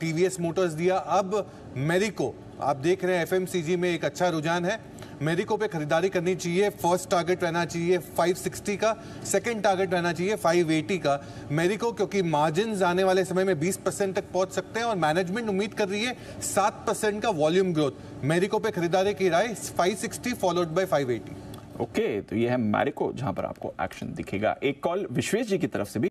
TVS Motors दिया, अब मैरिको। आप देख रहे हैं एफएमसीजी में एक अच्छा रुझान है, मैरिको पे खरीदारी करनी चाहिए। फर्स्ट टारगेट रहना चाहिए 560 का, सेकंड टारगेट रहना चाहिए 580 का मैरिको, क्योंकि मार्जिन आने वाले समय में 20% तक पहुंच सकते हैं और मैनेजमेंट उम्मीद कर रही है 7% का वॉल्यूम ग्रोथ। मैरिको पे खरीदारी की राय 560 फॉलोड बाय 580। ओके, तो यह है मैरिको जहां पर आपको एक्शन दिखेगा। एक कॉल विश्वेश जी की तरफ से भी।